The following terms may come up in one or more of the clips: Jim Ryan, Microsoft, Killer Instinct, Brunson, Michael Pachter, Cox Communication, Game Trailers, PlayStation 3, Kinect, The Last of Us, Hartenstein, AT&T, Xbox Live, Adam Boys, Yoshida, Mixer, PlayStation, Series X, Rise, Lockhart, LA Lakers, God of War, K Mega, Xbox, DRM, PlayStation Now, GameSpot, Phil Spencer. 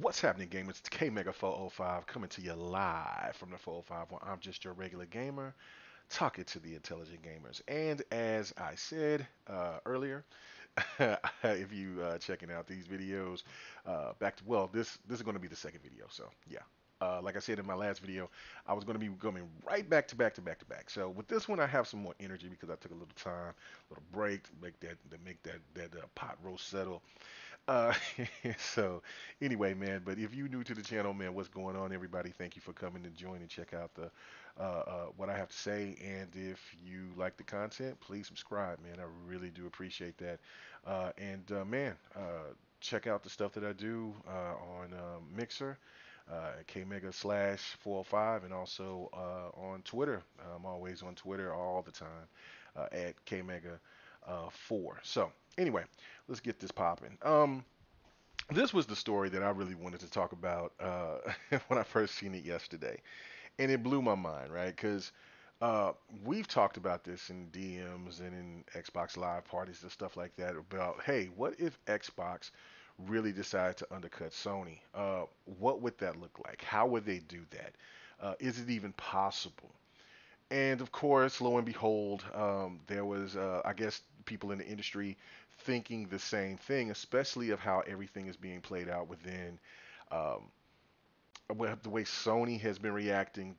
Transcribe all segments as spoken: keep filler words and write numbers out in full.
What's happening, gamers? It's K Mega four oh five coming to you live from the four oh five, where I'm just your regular gamer talking to the intelligent gamers. And as I said uh, earlier, if you uh, checking out these videos, uh, back to well, this this is going to be the second video. So yeah, uh, like I said in my last video, I was going to be going right back to back to back to back. So with this one, I have some more energy because I took a little time, a little break to make that to make that that uh, pot roast settle. Uh, so anyway, man, but if you're new to the channel, man, what's going on, everybody? Thank you for coming and joining and check out the, uh, uh, what I have to say. And if you like the content, please subscribe, man. I really do appreciate that. Uh, and, uh, man, uh, check out the stuff that I do, uh, on, uh, Mixer, uh, K Mega slash four oh five, and also, uh, on Twitter. I'm always on Twitter all the time, uh, at K Mega, uh, four. So, anyway, let's get this popping. Um, this was the story that I really wanted to talk about uh, when I first seen it yesterday, and it blew my mind, right? Because uh, we've talked about this in D Ms and in Xbox Live parties and stuff like that about, hey, what if Xbox really decided to undercut Sony? Uh, what would that look like? How would they do that? Uh, is it even possible? And of course, lo and behold, um, there was, uh, I guess, people in the industry thinking the same thing, especially of how everything is being played out within um, the way Sony has been reacting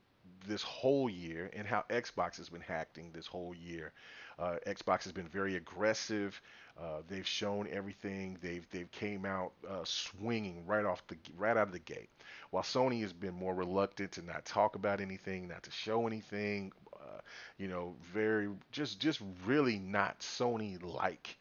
this whole year and how Xbox has been hacking this whole year. Uh, Xbox has been very aggressive. Uh, they've shown everything. They've they've came out uh, swinging right off the right out of the gate, while Sony has been more reluctant to not talk about anything, not to show anything. Uh, you know, very just just really not Sony-like.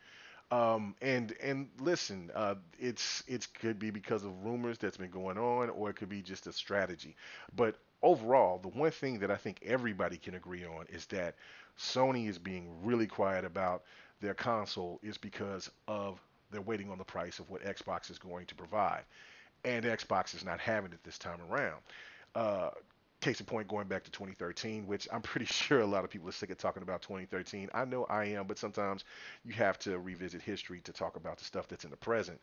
Um, and and listen, uh, it's it could be because of rumors that's been going on, or it could be just a strategy. But overall, the one thing that I think everybody can agree on is that Sony is being really quiet about their console is because of they're waiting on the price of what Xbox is going to provide, and Xbox is not having it this time around. Uh, case in point, going back to twenty thirteen, which I'm pretty sure a lot of people are sick of talking about twenty thirteen. I know I am, but sometimes you have to revisit history to talk about the stuff that's in the present.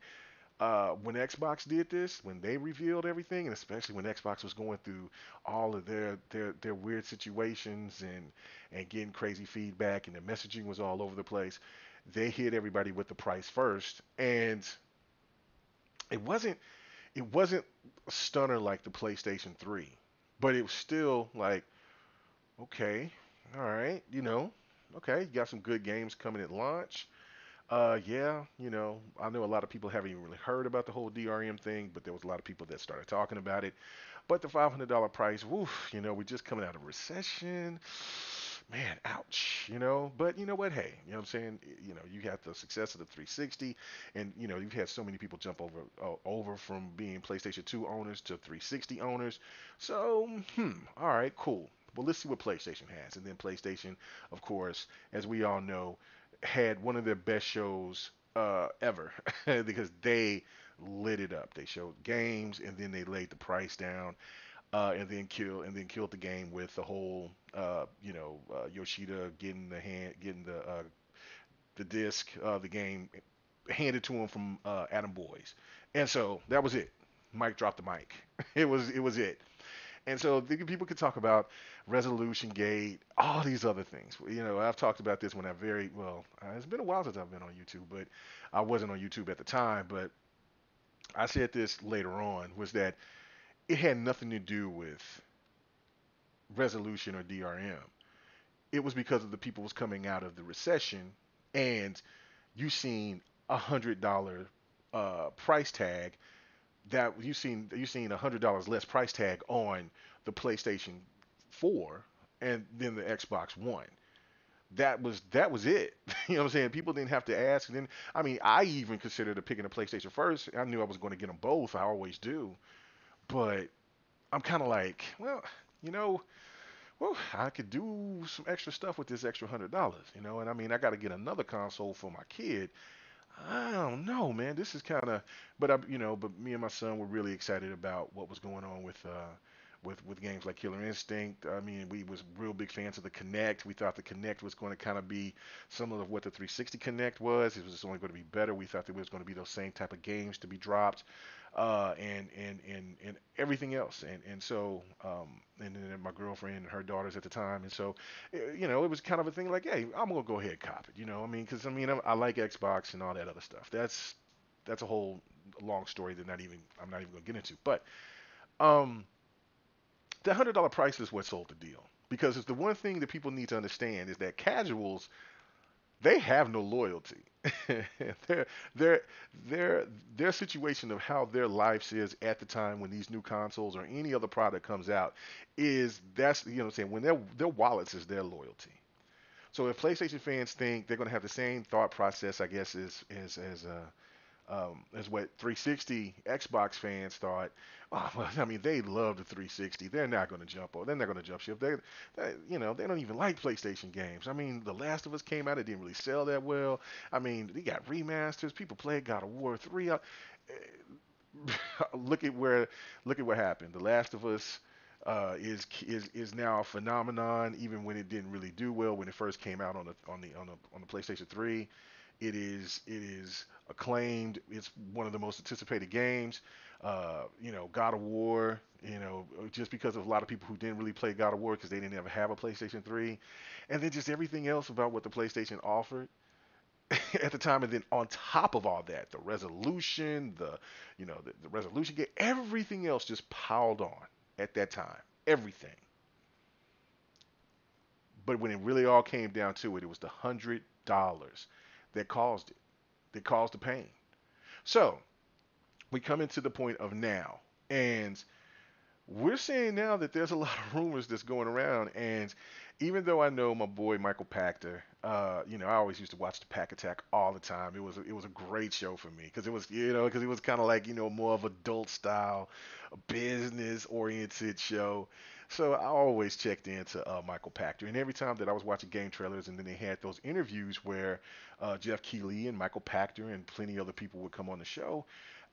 Uh, when Xbox did this, when they revealed everything, and especially when Xbox was going through all of their their, their weird situations and, and getting crazy feedback, and the messaging was all over the place, they hit everybody with the price first. And it wasn't it wasn't a stunner like the PlayStation three, but it was still like, okay, all right, you know, okay, you got some good games coming at launch. Uh, yeah, you know, I know a lot of people haven't even really heard about the whole D R M thing, but there was a lot of people that started talking about it. But the five hundred dollar price, woof, you know, we're just coming out of recession. Man, ouch, you know. But you know what, hey, you know what I'm saying? You know, you got the success of the three sixty, and, you know, you've had so many people jump over uh, over from being PlayStation two owners to three sixty owners. So, hmm, all right, cool. Well, let's see what PlayStation has. And then PlayStation, of course, as we all know, had one of their best shows uh, ever because they lit it up. They showed games, and then they laid the price down, uh, and then kill and then killed the game with the whole uh, you know uh, Yoshida getting the hand getting the uh, the disc uh, the game handed to him from uh, Adam Boys, and so that was it. Mike dropped the mic. It was it was it. And so the people could talk about Resolution Gate, all these other things. You know, I've talked about this when I very, well, uh, it's been a while since I've been on YouTube, but I wasn't on YouTube at the time, but I said this later on, was that it had nothing to do with resolution or D R M. It was because of the people was coming out of the recession, and you seen a one hundred dollar uh, price tag that you seen you seen a hundred dollars less price tag on the PlayStation four and then the Xbox One. That was that was it. You know what I'm saying? People didn't have to ask. And then I mean, I even considered picking a PlayStation first. I knew I was going to get them both. I always do. But I'm kind of like, well, you know, well, I could do some extra stuff with this extra hundred dollars, you know. And I mean, I got to get another console for my kid. I don't know, man. This is kind of, but I, you know, but me and my son were really excited about what was going on with, uh, with, with games like Killer Instinct. I mean, we was real big fans of the Kinect. We thought the Kinect was going to kind of be similar to what the three sixty Kinect was. It was only going to be better. We thought there was going to be those same type of games to be dropped. uh, and, and, and, and everything else. And, and so, um, and then my girlfriend and her daughters at the time. And so, you know, it was kind of a thing like, hey, I'm going to go ahead and cop it. You know what I mean? Cause I mean, I'm, I like Xbox and all that other stuff. That's, that's a whole long story that not even, I'm not even going to get into, but, um, the one hundred dollar price is what sold the deal, because it's the one thing that people need to understand is that casuals, they have no loyalty. their, their, their, their situation of how their lives is at the time when these new consoles or any other product comes out is that's, you know what I'm saying, when their, their wallets is their loyalty. So if PlayStation fans think they're going to have the same thought process, I guess, as, as, as, uh, Um, is what three sixty Xbox fans thought. Oh, I mean, they love the three sixty. They're not going to jump over. They're not going to jump ship. They, they, you know, they don't even like PlayStation games. I mean, The Last of Us came out. It didn't really sell that well. I mean, they got remasters. People played God of War three. look at where, look at what happened. The Last of Us uh, is is is now a phenomenon, even when it didn't really do well when it first came out on the on the on the on the PlayStation three. It is it is acclaimed. It's one of the most anticipated games. Uh, you know, God of War. You know, just because of a lot of people who didn't really play God of War because they didn't ever have a PlayStation three, and then just everything else about what the PlayStation offered at the time, and then on top of all that, the resolution, the you know the, the resolution game, everything else just piled on at that time. Everything. But when it really all came down to it, it was the hundred dollars. That caused it, that caused the pain. So we come into the point of now, and we're seeing now that there's a lot of rumors that's going around. And even though I know my boy Michael Pachter, uh, you know, I always used to watch the Pack Attack all the time. It was it was a great show for me because it was you know because it was kind of like you know more of adult style, business oriented show. So I always checked into uh, Michael Pachter, and every time that I was watching Game Trailers, and then they had those interviews where uh, Jeff Keighley and Michael Pachter and plenty other people would come on the show,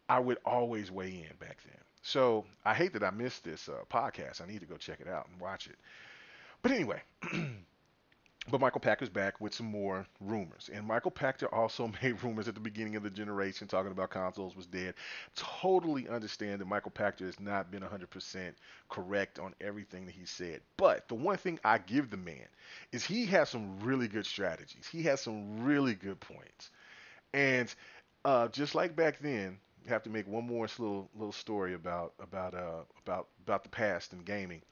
I would always weigh in back then. So I hate that I missed this uh, podcast. I need to go check it out and watch it. But anyway, but Michael Pachter's back with some more rumors, and Michael Pachter also made rumors at the beginning of the generation talking about consoles was dead. Totally understand that Michael Pachter has not been one hundred percent correct on everything that he said, but the one thing I give the man is he has some really good strategies. He has some really good points, and uh, just like back then, I have to make one more little little story about about uh, about about the past and gaming.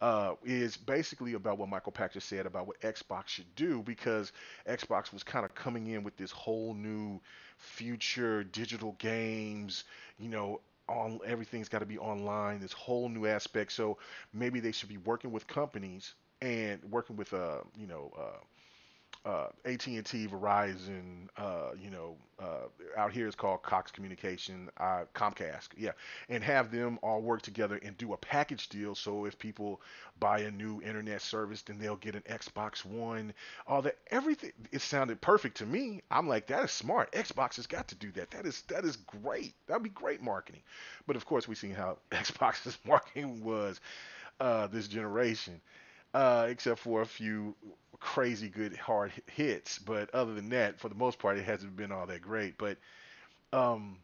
Uh, is basically about what Michael Pachter said about what Xbox should do, because Xbox was kind of coming in with this whole new future digital games, you know, on, everything's got to be online, this whole new aspect. So maybe they should be working with companies and working with, uh, you know, uh, uh, A T and T, Verizon, uh, you know, uh, out here it's called Cox Communication, uh, Comcast, yeah, and have them all work together and do a package deal. So if people buy a new internet service, then they'll get an Xbox One. All that, everything. It sounded perfect to me. I'm like, that is smart. Xbox has got to do that. That is that is great. That'd be great marketing. But of course, we see how Xbox's marketing was uh, this generation. Uh, except for a few crazy good hard hits, but other than that, for the most part, it hasn't been all that great. But, um,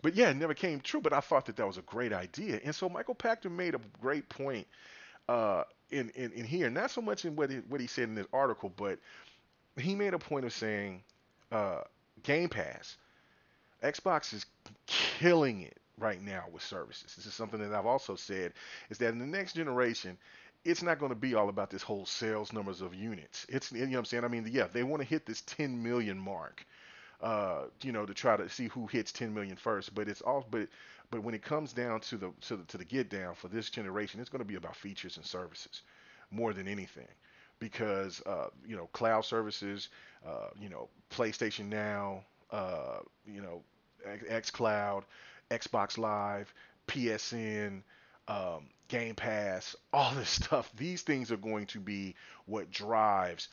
but yeah, it never came true. But I thought that that was a great idea, and so Michael Pachter made a great point uh, in, in in here. Not so much in what he, what he said in this article, but he made a point of saying, uh, Game Pass, Xbox is killing it right now with services. This is something that I've also said is that in the next generation, it's not going to be all about this whole sales numbers of units. It's, you know what I'm saying? I mean, yeah, they want to hit this ten million mark, uh, you know, to try to see who hits ten million first. But it's all, but, but when it comes down to the, to the, to the get down for this generation, it's going to be about features and services more than anything, because, uh, you know, cloud services, uh, you know, PlayStation Now, uh, you know, xCloud, Xbox Live, P S N, um, Game Pass, all this stuff, these things are going to be what drives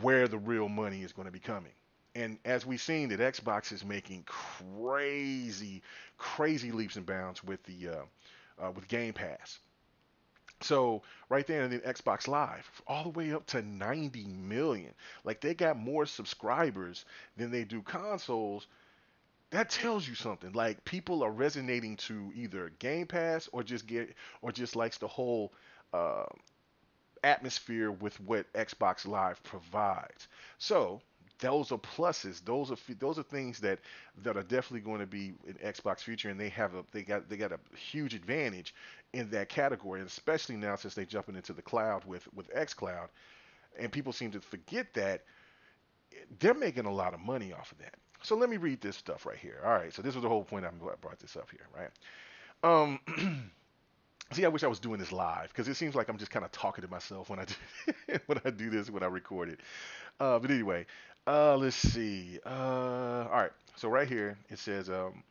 where the real money is going to be coming. And as we've seen that Xbox is making crazy, crazy leaps and bounds with the uh, uh, with Game Pass. So right there, and then Xbox Live, all the way up to ninety million. Like, they got more subscribers than they do consoles. that tells you something. Like, people are resonating to either Game Pass or just get or just likes the whole uh, atmosphere with what Xbox Live provides. So those are pluses. Those are those are things that that are definitely going to be in Xbox future, and they have a they got they got a huge advantage in that category, and especially now since they're jumping into the cloud with with xCloud, and people seem to forget that they're making a lot of money off of that. So let me read this stuff right here. All right, so this was the whole point I brought this up here, right? Um, see, I wish I was doing this live because it seems like I'm just kind of talking to myself when I do when I do this when I record it. Uh, but anyway. Uh, let's see. Uh, all right. So right here, it says, um,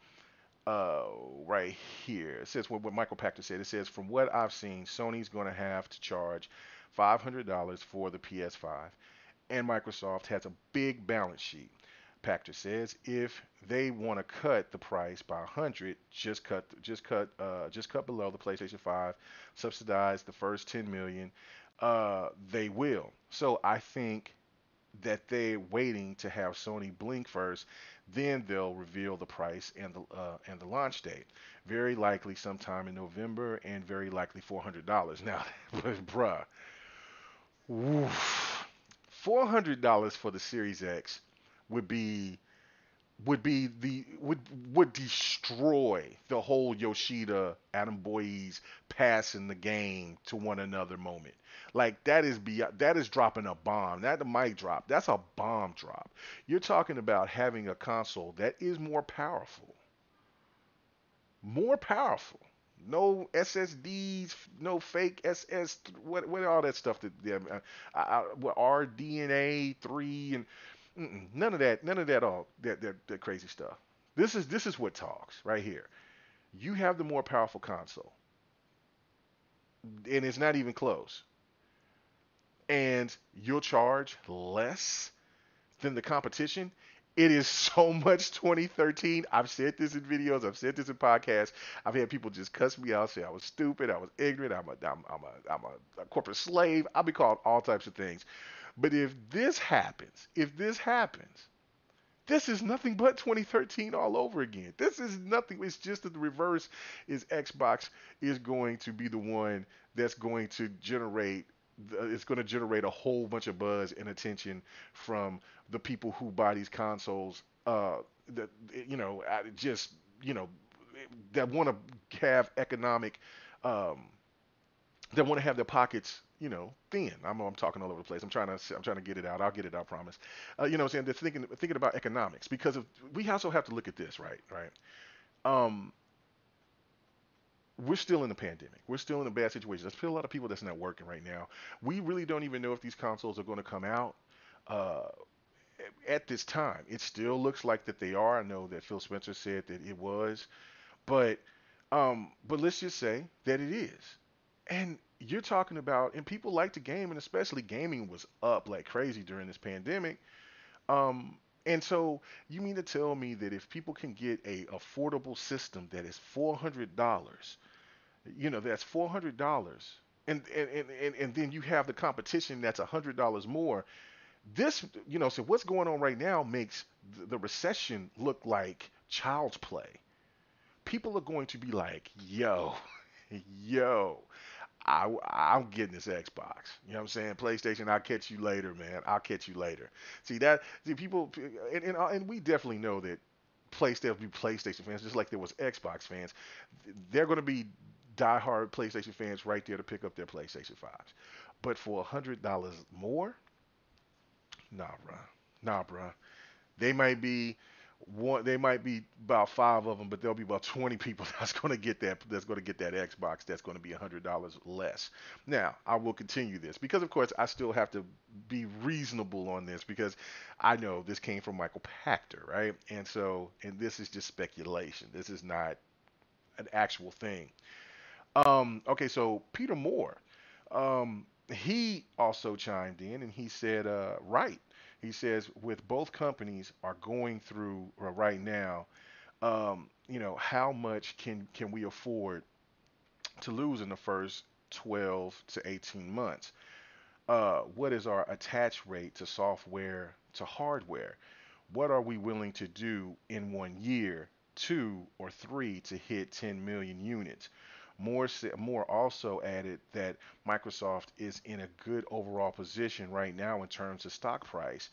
uh, right here, it says what, what Michael Pachter said. It says, from what I've seen, Sony's going to have to charge five hundred dollars for the P S five, and Microsoft has a big balance sheet. Pachter says, if they want to cut the price by one hundred, just cut, just cut, uh, just cut below the PlayStation five, subsidize the first ten million. Uh, they will. So I think that they're waiting to have Sony blink first, then they'll reveal the price and the uh, and the launch date. Very likely sometime in November, and very likely four hundred dollars. Now, bruh, oof, four hundred dollars for the Series X would be would be the would would destroy the whole Yoshida, Adam Boys passing the game to one another moment. Like, that is beyond, that is dropping a bomb. Not the mic drop. That's a bomb drop. You're talking about having a console that is more powerful. More powerful. No S S Ds, no fake S S. What what all that stuff that uh, I, I, what R D N A three and Mm-mm, none of that, none of that all that, that that crazy stuff. This is this is what talks right here. You have the more powerful console, and it's not even close. And you'll charge less than the competition. It is so much twenty thirteen. I've said this in videos. I've said this in podcasts. I've had people just cuss me out, say I was stupid, I was ignorant, I'm a I'm, I'm a I'm a, a corporate slave. I'll be called all types of things. But if this happens, if this happens, this is nothing but twenty thirteen all over again. This is nothing. It's just that the reverse is Xbox is going to be the one that's going to generate. It's going to generate a whole bunch of buzz and attention from the people who buy these consoles. Uh, that you know, just you know, that want to have economic, um, that want to have their pockets, you know, thin. I'm, I'm talking all over the place. I'm trying to, I'm trying to get it out. I'll get it out, I promise. Uh, you know what I'm saying? They're thinking, thinking about economics, because of, we also have to look at this, right? Right. Um, we're still in the pandemic. We're still in a bad situation. There's still a lot of people that's not working right now. We really don't even know if these consoles are going to come out, uh, at this time. It still looks like that they are. I know that Phil Spencer said that it was, but, um, but let's just say that it is. And you're talking about, and people like to game, and especially gaming was up like crazy during this pandemic. Um, and so you mean to tell me that if people can get a affordable system that is four hundred dollars, you know, that's four hundred dollars, and, and, and, and then you have the competition that's one hundred dollars more. This, you know, so what's going on right now makes the recession look like child's play. People are going to be like, yo, yo. I, I'm getting this Xbox. You know what I'm saying? PlayStation, I'll catch you later, man. I'll catch you later. See, that, see, people, and, and, and we definitely know that PlayStation be PlayStation fans, just like there was Xbox fans. They're going to be diehard PlayStation fans right there to pick up their PlayStation fives. But for one hundred dollars more? Nah, bruh. Nah, bruh. They might be... One, they might be about five of them, but there'll be about twenty people that's going to get that. That's going to get that Xbox. That's going to be a hundred dollars less. Now, I will continue this because, of course, I still have to be reasonable on this because I know this came from Michael Pachter, right? And so, and this is just speculation. This is not an actual thing. Um, okay, so Peter Moore, um, he also chimed in and he said, uh, right. He says, with both companies are going through right now, um, you know, how much can, can we afford to lose in the first twelve to eighteen months? Uh, what is our attach rate to software to hardware? what are we willing to do in one year, two or three, to hit ten million units? Moore, Moore also added that Microsoft is in a good overall position right now in terms of stock price,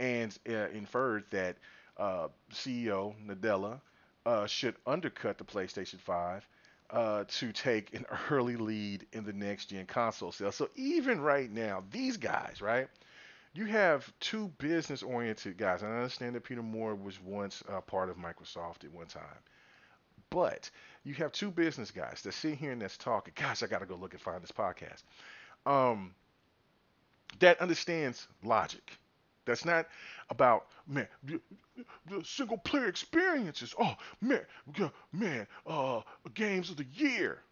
and uh, inferred that uh, C E O Nadella uh, should undercut the PlayStation five uh, to take an early lead in the next-gen console sale. So even right now, these guys, right, you have two business-oriented guys. And I understand that Peter Moore was once uh, part of Microsoft at one time. But you have two business guys that sit here and that's talking. Gosh, I got to go look and find this podcast. Um, that understands logic. That's not about, man, the, the single player experiences. Oh, man, man, uh, games of the year.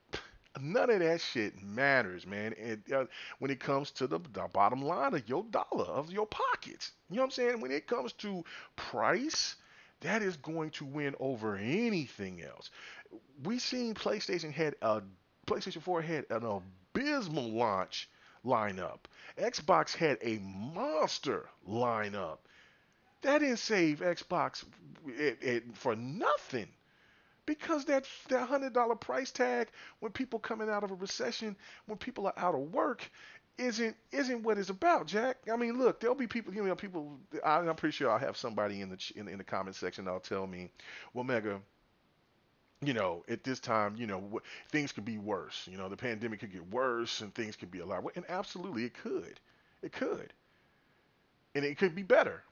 None of that shit matters, man. And uh, when it comes to the, the bottom line of your dollar, of your pockets, you know what I'm saying? When it comes to price, that is going to win over anything else. We seen PlayStation had a PlayStation four had an abysmal launch lineup. Xbox had a monster lineup. That didn't save Xbox it, it, for nothing, because that that one hundred dollar price tag, when people coming out of a recession, when people are out of work, isn't isn't what it's about, Jack. I mean, look, there'll be people, you know, people. I, I'm pretty sure I'll have somebody in the in, in the comment section that'll tell me, well, Mega, you know, at this time, you know, w- things could be worse. You know, the pandemic could get worse, and things could be a lot worse. And absolutely, it could, it could, and it could be better.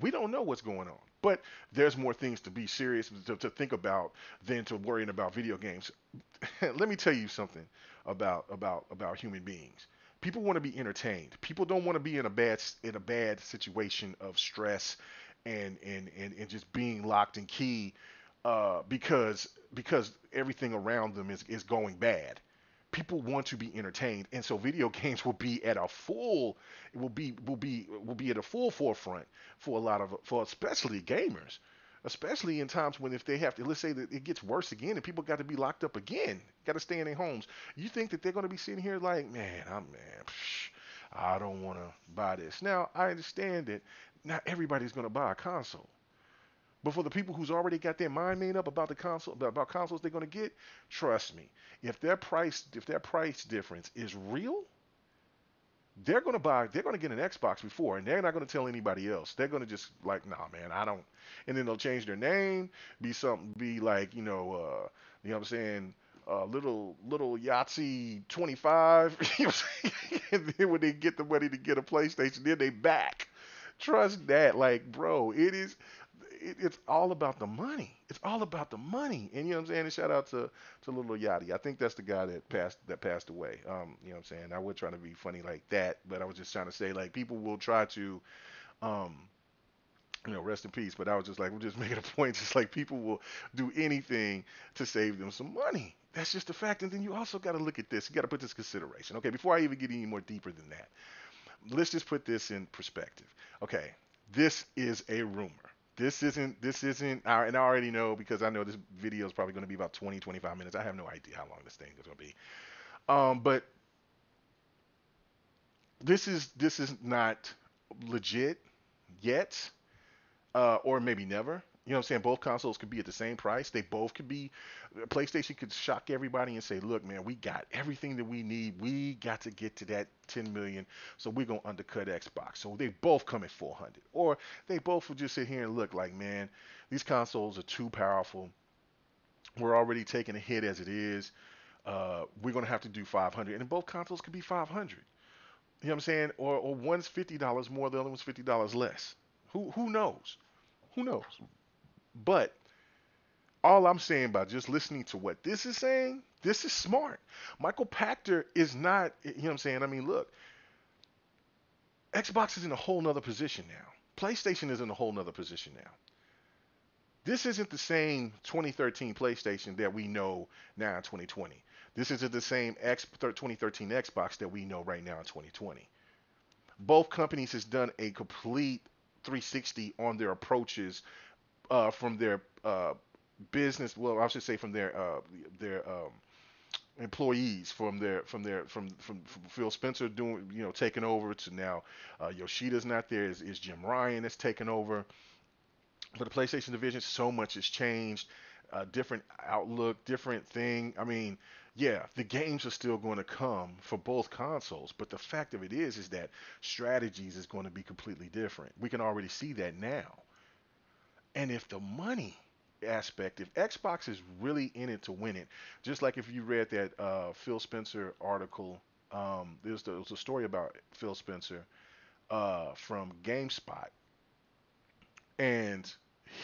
We don't know what's going on, but there's more things to be serious to, to think about than to worrying about video games. Let me tell you something about about about human beings. People want to be entertained. People don't want to be in a bad in a bad situation of stress and and and, and just being locked and key uh, because because everything around them is, is going bad. People want to be entertained, and so video games will be at a full it will be will be will be at a full forefront for a lot of for especially gamers, especially in times when if they have to, let's say that it gets worse again and people got to be locked up again, got to stay in their homes. You think that they're going to be sitting here like, man, I'm man, psh, I don't want to buy this. Now, I understand that not everybody's going to buy a console. But for the people who's already got their mind made up about the console, about consoles they're going to get, trust me, if their price, if their price difference is real, they're going to buy, they're going to get an Xbox before, and they're not going to tell anybody else. They're going to just like, nah, man, I don't. And then they'll change their name, be something, be like, you know, uh, you know what I'm saying, uh, little little Yahtzee twenty-five. You know what I'm saying? And then when they get the money to get a PlayStation, then they back. Trust that, like, bro, it is. It, it's all about the money. It's all about the money. And you know what I'm saying? And shout out to, to Little Yachty. I think that's the guy that passed that passed away. Um, you know what I'm saying? I was trying to be funny like that, but I was just trying to say, like, people will try to, um, you know, rest in peace. But I was just like, we're just making a point. Just like people will do anything to save them some money. That's just a fact. And then you also got to look at this. You got to put this in consideration. Okay, before I even get any more deeper than that, let's just put this in perspective. Okay, this is a rumor. This isn't, this isn't, and I already know because I know this video is probably going to be about twenty, twenty-five minutes. I have no idea how long this thing is going to be. Um, but this is, this is not legit yet, uh, or maybe never. You know what I'm saying? Both consoles could be at the same price. They both could be, PlayStation could shock everybody and say, look, man, we got everything that we need. We got to get to that ten million. So we're going to undercut Xbox. So they both come at four hundred. Or they both would just sit here and look like, man, these consoles are too powerful. We're already taking a hit as it is. Uh, we're going to have to do five hundred. And both consoles could be five hundred. You know what I'm saying? Or, or one's fifty dollars more, the other one's fifty dollars less. Who, who knows? Who knows? But all I'm saying by just listening to what this is saying, this is smart. Michael Pachter is not, you know what I'm saying? I mean, look, Xbox is in a whole nother position now. PlayStation is in a whole nother position now. This isn't the same twenty thirteen PlayStation that we know now in twenty twenty. This isn't the same twenty thirteen Xbox that we know right now in twenty twenty. Both companies has done a complete three sixty on their approaches Uh, from their uh, business, well, I should say from their uh, their um, employees, from their from their from, from from Phil Spencer doing, you know, taking over to now, uh, Yoshida's not there, is Jim Ryan that's taken over, for the PlayStation division, so much has changed. Uh, different outlook, different thing. I mean, yeah, the games are still going to come for both consoles, but the fact of it is, is that strategies is going to be completely different. We can already see that now. And if the money aspect, if Xbox is really in it to win it, just like if you read that uh, Phil Spencer article, um, there's the, there's a story about Phil Spencer uh, from GameSpot, and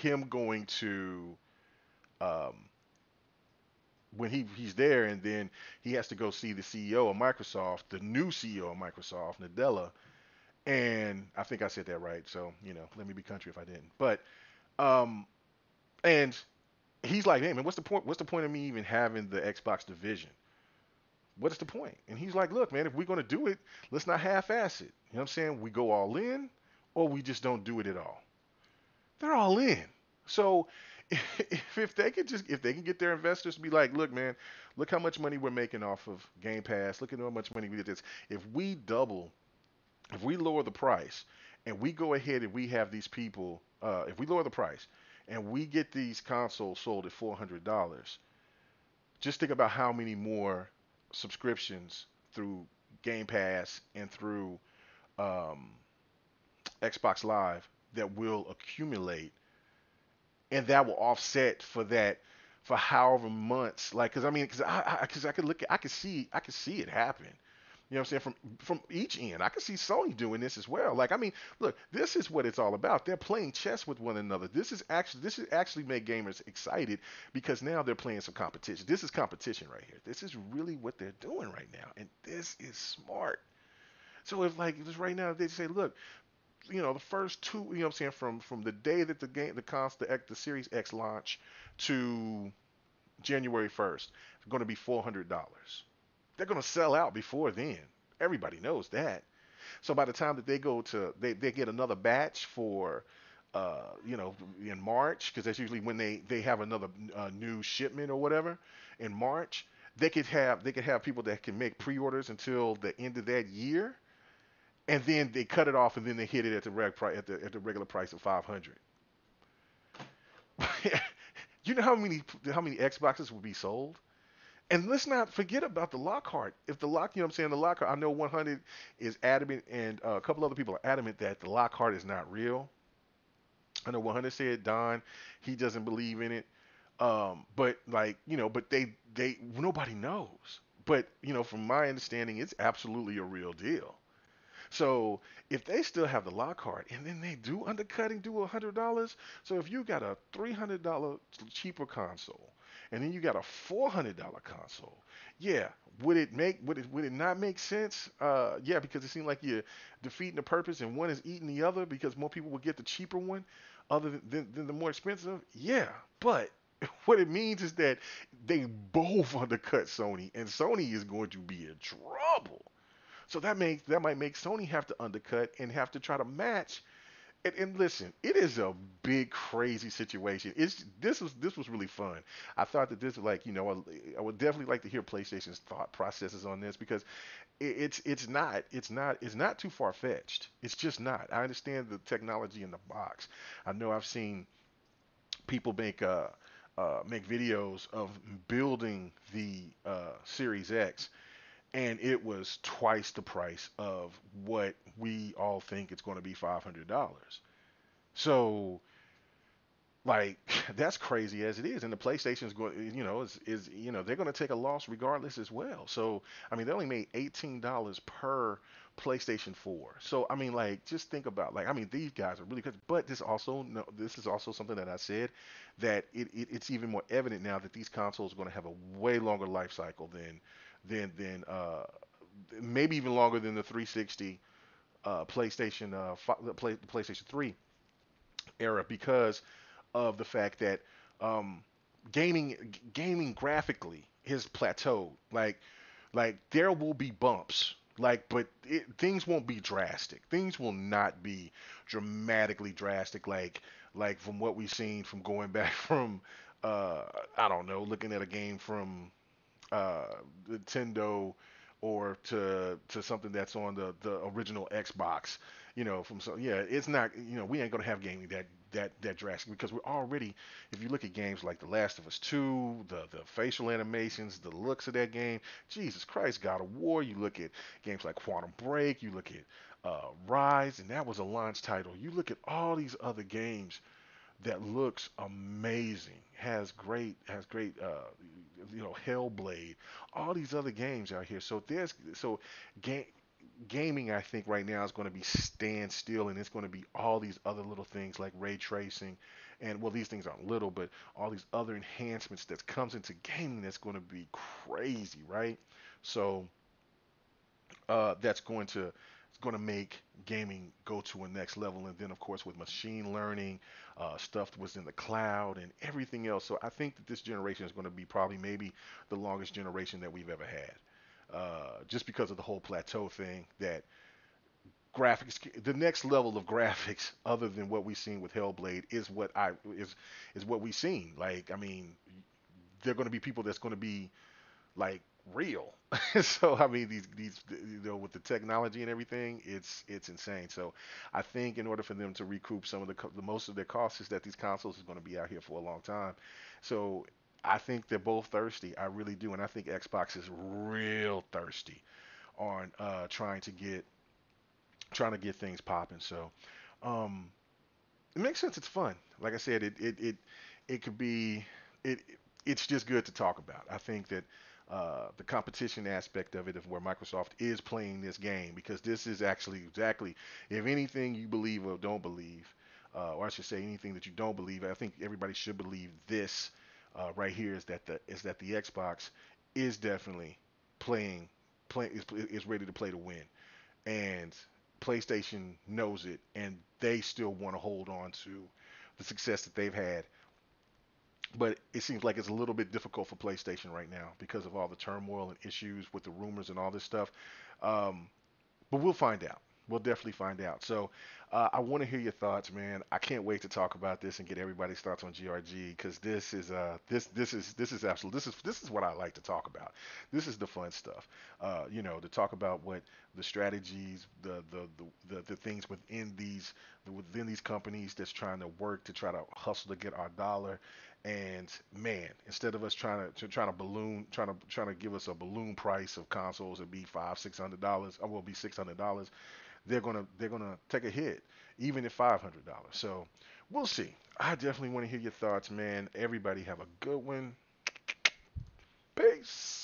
him going to Um, when he, he's there, and then he has to go see the C E O of Microsoft, the new C E O of Microsoft, Nadella. And I think I said that right. So, you know, let me be country if I didn't. But, um, and he's like, hey, man, what's the point? What's the point of me even having the Xbox division? What's the point? And he's like, look, man, if we're going to do it, let's not half-ass it. You know what I'm saying? We go all in, or we just don't do it at all. They're all in. So, If, if they could just, if they can get their investors to be like, look, man, look how much money we're making off of Game Pass. Look at how much money we did this. If we double, if we lower the price, and we go ahead and we have these people, uh, if we lower the price and we get these consoles sold at four hundred dollars, just think about how many more subscriptions through Game Pass and through um, Xbox Live that will accumulate. And that will offset for that, for however months, like, cause I mean, cause I, I cause I could look, at, I could see, I could see it happen. You know what I'm saying? From, from each end, I could see Sony doing this as well. Like, I mean, look, this is what it's all about. They're playing chess with one another. This is actually, this is actually make gamers excited, because now they're playing some competition. This is competition right here. This is really what they're doing right now. And this is smart. So if like, just right now, they say, look, you know, the first two, you know what I'm saying, from from the day that the game, the cons, the, the Series X launch to January first, it's going to be four hundred dollars. They're going to sell out before then. Everybody knows that. So by the time that they go to, they, they get another batch for, uh, you know, in March, because that's usually when they, they have another uh, new shipment or whatever in March, they could have, they could have people that can make pre-orders until the end of that year. And then they cut it off, and then they hit it at the reg price, at the at the regular price of five hundred. You know how many how many Xboxes would be sold? And let's not forget about the Lockhart. If the Lock, you know what I'm saying, the Lockhart. I know one hundred is adamant, and uh, a couple other people are adamant that the Lockhart is not real. I know one hundred said Don, he doesn't believe in it. Um, but like you know, but they they nobody knows. But you know, from my understanding, it's absolutely a real deal. So if they still have the Lockhart and then they do undercutting, do one hundred dollars. So if you got a three hundred dollars cheaper console and then you got a four hundred dollars console, yeah, would it make, would it, would it not make sense? Uh, yeah, because it seemed like you're defeating the purpose and one is eating the other because more people will get the cheaper one other than, than, than the more expensive. Yeah, but what it means is that they both undercut Sony, and Sony is going to be in trouble. So that makes that might make Sony have to undercut and have to try to match. And, and listen, it is a big, crazy situation. It's this was this was really fun. I thought that this was like you know I, I would definitely like to hear PlayStation's thought processes on this, because it, it's it's not it's not it's not too far fetched. It's just not. I understand the technology in the box. I know I've seen people make uh, uh make videos of building the uh, Series X. And it was twice the price of what we all think it's going to be, five hundred dollars. So, like, that's crazy as it is. And the PlayStation's going, you know, is, is you know, they're going to take a loss regardless as well. So, I mean, they only made eighteen dollars per PlayStation four. So, I mean, like, just think about, like, I mean, these guys are really good. But this also, no, this is also something that I said, that it, it it's even more evident now that these consoles are going to have a way longer life cycle than. Then, then uh, maybe even longer than the three sixty, uh, PlayStation, uh, play, PlayStation three era, because of the fact that um, gaming, gaming graphically has plateaued. Like, like there will be bumps. Like, but it, things won't be drastic. Things will not be dramatically drastic. Like, like from what we've seen from going back from, uh, I don't know, looking at a game from. Uh, Nintendo or to to something that's on the the original Xbox, you know, from so yeah, it's not, you know, we ain't gonna have gaming that that that drastic, because we're already, if you look at games like The Last of Us two, the the facial animations, the looks of that game, Jesus Christ, God of War, you look at games like Quantum Break, you look at uh, Rise, and that was a launch title. You look at all these other games that looks amazing, has great, has great, uh, you know, Hellblade, all these other games out here. So there's, so game, gaming, I think right now is going to be standstill, and it's going to be all these other little things like ray tracing, and well, these things aren't little, but all these other enhancements that comes into gaming that's going to be crazy, right? So uh, that's going to going to make gaming go to a next level, and then of course with machine learning, uh, stuff that was in the cloud and everything else. So I think that this generation is going to be probably maybe the longest generation that we've ever had, uh, just because of the whole plateau thing, that graphics, the next level of graphics other than what we've seen with Hellblade is what I is is what we've seen. Like, I mean, there are going to be people that's going to be like real. So I mean, these these you know, with the technology and everything, it's it's insane. So I think in order for them to recoup some of the, the most of their costs, is that these consoles is going to be out here for a long time. So I think they're both thirsty. I really do, and I think Xbox is real thirsty on uh, trying to get trying to get things popping. So um, it makes sense. It's fun. Like I said, it it it it could be it. It's just good to talk about. I think that. Uh, the competition aspect of it, of where Microsoft is playing this game, because this is actually exactly, if anything you believe or don't believe, uh, or I should say anything that you don't believe, I think everybody should believe this uh, right here, is that the is that the Xbox is definitely playing, play, is, is ready to play to win, and PlayStation knows it, and they still want to hold on to the success that they've had. But it seems like it's a little bit difficult for PlayStation right now because of all the turmoil and issues with the rumors and all this stuff. Um, but we'll find out. We'll definitely find out. So uh, I want to hear your thoughts, man. I can't wait to talk about this and get everybody's thoughts on G R G, because this is uh this this is this is absolute this is this is what I like to talk about. This is the fun stuff. Uh, you know, to talk about what the strategies, the the the, the, the things within these within these companies that's trying to work to try to hustle to get our dollar. And man, instead of us trying to, to trying to balloon, trying to trying to give us a balloon price of consoles and be five, six hundred dollars, or will be six hundred dollars, they're gonna they're gonna take a hit, even at five hundred dollars. So we'll see. I definitely want to hear your thoughts, man. Everybody have a good one. Peace.